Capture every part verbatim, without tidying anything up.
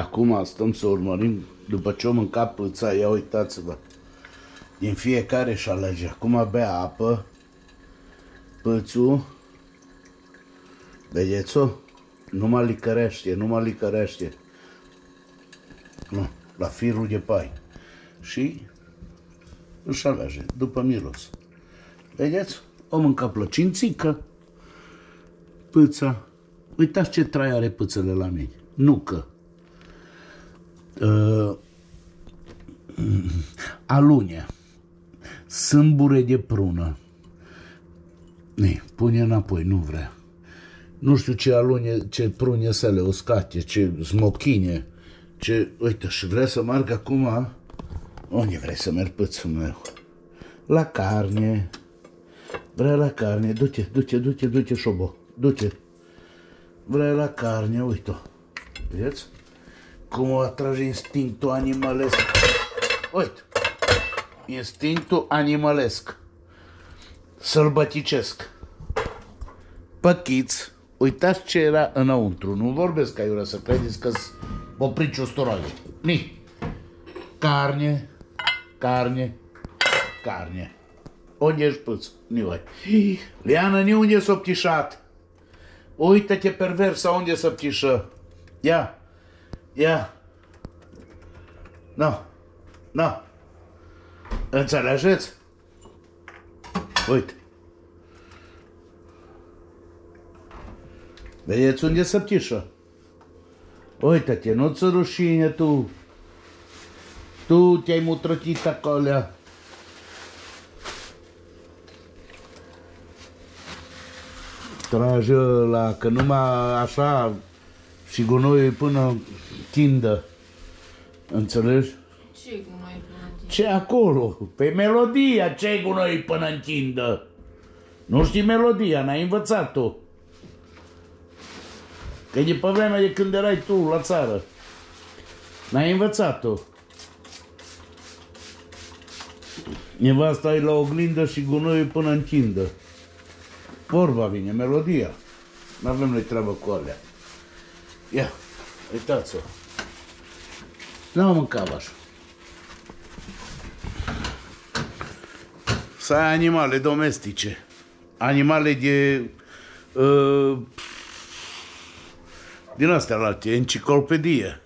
Acum stăm să urmărim, după ce o mânca pâța, ia uitați-vă, din fiecare își alege. Acum bea apă, pâțul, vedeți-o? Nu mă licărește, nu mă licărește. Nu, la firul de pai. Și își alege, după miros. Vedeți? O mânca plăcințică, pâța. Uitați ce trai are pâțele la mine. Nucă. Uh, alune. Sâmbure de prună. Ne, pune înapoi, nu vrea. Nu știu ce alune, ce prune să le uscate, ce smochine, ce... Uite, și vrea să merg acum... Unde vrei să merg, pățul meu? La carne. Vrea la carne. Du-te, du-te, du-te, du-te, șobo. Du-te. Vrea la carne, uite-o. Vedeți? Cum o atrage instinctul animalesc. Uite. Instinctul animalesc. Sălbăticesc. Păchiți. Uitați ce era înăuntru. Nu vorbesc ca iura să credeți că-s oprici usturoaie. Ni. Carne, carne, carne. Unde ești, pâț? Nioi. Liana, ni unde s-a ptișat. Uită-te, perversa, unde s-a ptișă. Ia, ia. No, no. Înțelegeți? Uite. Vedeți unde s-a ptișă? Uită-te, nu-ți rușine tu. Tu te-ai mutrătit acolo. Trage ăla, că numai așa și gunoiul până tindă. Înțelegi? Ce gunoi până tindă? Ce acolo? Pe melodia, ce gunoi până tindă? Nu știi melodia, n-ai învățat-o. Că e de pe vremea de când erai tu la țară. N-ai învățat-o. Nevasta e la oglindă și gunoiul până întindă. Vorba vine, melodia. N-avem noi treabă cu alea. Ia, uitați-o. N-am mâncat așa. Să ai animale domestice. Animale de... Uh, din astea la alte, enciclopedie.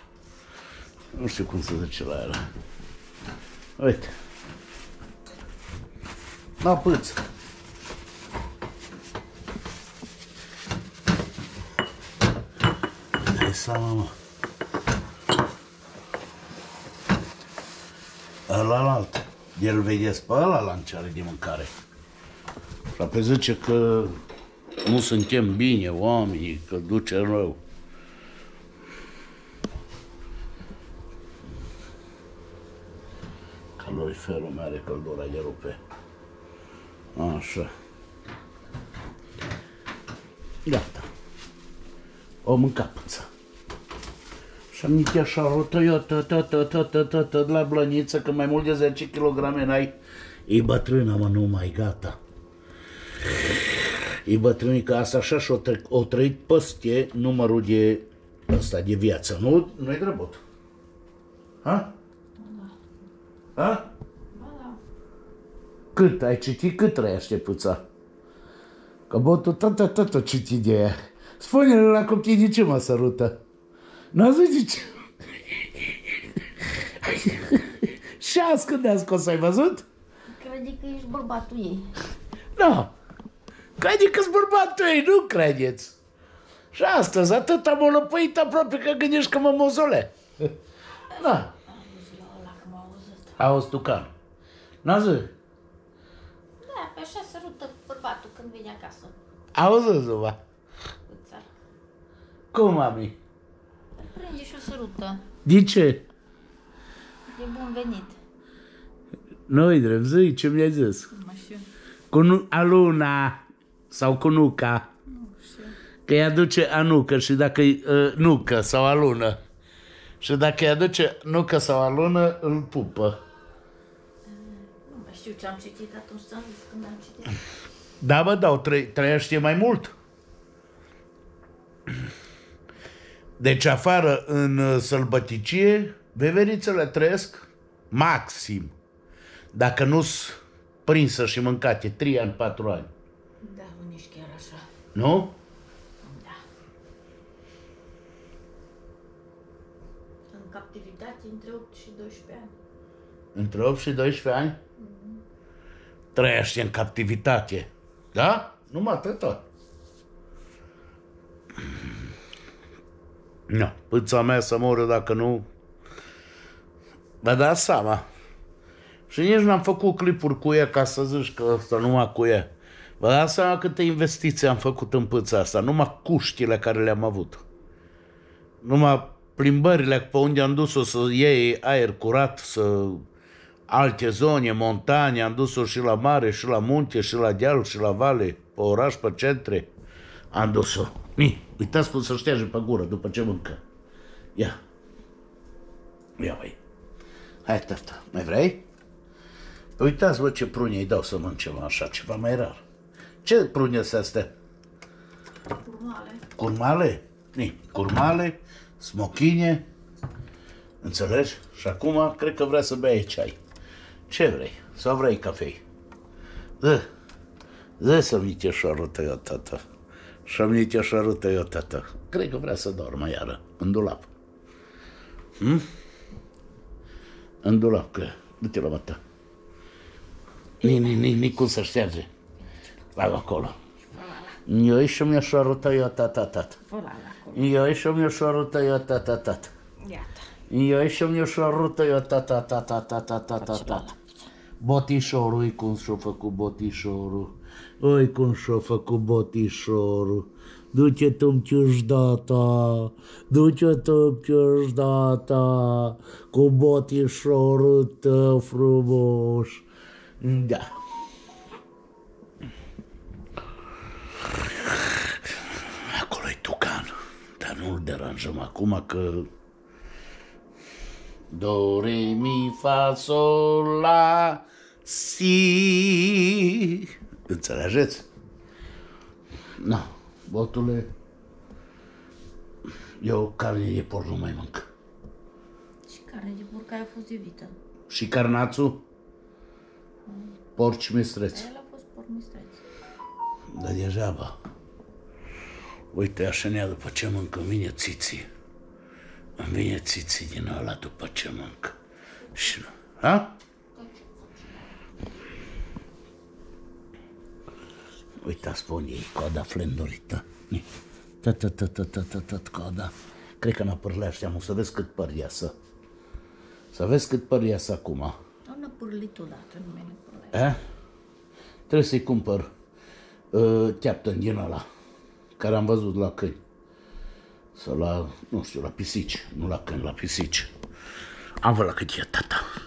Nu știu cum să zice la ele. Uite. La pâț. Dă-i seama, mă. Ălalalt. El vedeți pe ăla la ce are de mâncare. Și apoi zice că nu suntem bine oamenii, că duce rău. Caloriferul meu are căldura de rupe. Așa. Gata. O mâncat pâța. Și-am nici așa rotoiotă, tot, tot, tot, tot, tot, tot, la blăniță, că mai mult de zece kilograme n-ai. E bătrână, mă, numai, gata. E bătrână, că asta așa și-o o trăit peste numărul de ăsta, de viață. Nu, nu-i drăbot. Ha? Ha? Cât? Ai citit cât trăiește pâța? Că botul tata tata citit de aia. Spune-le la copii de ce mă sărută. N-a zis de ce? Și azi când ne-a scos, ai văzut? Crede că ești bărbatul ei. Nu. Crede că-s bărbatul ei, nu credeți. Și astăzi atât am o lăpăit aproape că gândești că mă mozole. Da. Auzi tu ca. N-a zis. Așa sărută bărbatul când vine acasă. Auzi, Zuba? Pâța. Cum, mami? Îl prinde și o sărută. De ce? De bun venit. Nu-i drept, zi, ce mi-ai zis? Nu știu. Cu Aluna sau cu Nuca. Nu știu. Că îi aduce Anucă și dacă îi... Uh, nucă sau Alună. Și dacă îi aduce Nucă sau Alună, îl pupă. Știu ce am citit atunci, când am citit. Da, bă, dar trăiește mai mult. Deci afară în sălbăticie, veverițele trăiesc maxim, dacă nu-s prinsă și mâncate, trei ani, patru ani. Da, nici chiar așa. Nu? Da. În captivitate între opt și doisprezece ani. Între opt și doisprezece ani? Mm-hmm. Trăiește în captivitate. Da? Numai atâta. Nu, pâța mea să moră dacă nu... Vă dați seama. Și nici n-am făcut clipuri cu ea ca să zici că asta numai cu ea. Vă dați seama câte investiții am făcut în pâța asta, numai cuștile care le-am avut. Numai plimbările pe unde am dus-o să iei aer curat, să alte zone, montane, am dus-o și la mare, și la munte, și la deal, și la vale, pe oraș, pe centre. Am dus-o. Uitați cum să șteaje pe gură după ce mâncă. Ia. Ia, băi. Hai, tăftă, mai vrei? Uitați-vă ce prune îi dau să mânce la așa, ceva mai rar. Ce prune sunt astea? Curmale. Curmale? Ni, curmale, smochine, înțelegi? Și acum cred că vrea să bea ceai. Ce vrei? Sau vrei cafei? Dă, dă să-mi nici așa arătă eu, tata. Și-am nici așa arătă eu, tata. Cred că vrea să dormă iară, în dulap. Hm? În dulap, că du-te la mătă. Ni, ni, ni, ni, cum să șterge. La acolo. Eu și mi-aș arăta eu, tata, tata. Eu și mi-aș arăta eu, tata, tata. Eu și mi-aș arăta eu, tata, tata, tata, tata, tata. Botișorul, ui cum și-o făcut botișorul. Ui cum și-o făcut botișorul. Du-te tu-mi ciușdata, du-te tu-mi ciușdata, cu botișorul tău frumos. Da. Acolo-i tucan, dar nu-l deranjăm acum că... Do, re, mi, fa, sol, la, si... Înțelegeți? No, botule... Eu carne de porc nu mai mânc. Și carne de porc a fost evită. Și carnațul? Porci mistreți. El a fost porc mistreți. Dar degeaba. Uite, așa nea după ce mâncă, îmi vine țiții. Îmi vine țiții din ăla după ce mâncă. Și nu. Ha? Uitați pe unde e coada flendorită. Tătătătătătătăt coada. Cred că în apărlea așteam. O să vezi cât păr iasă. Să vezi cât păr iasă acum. Pârlit odată, nimeni nu pârlește. Trebuie să-i cumpăr uh, teaptă-n din ăla, care am văzut la câini. Sau la, nu știu, la pisici, nu la câini, la pisici. Am văzut la cât e, tata.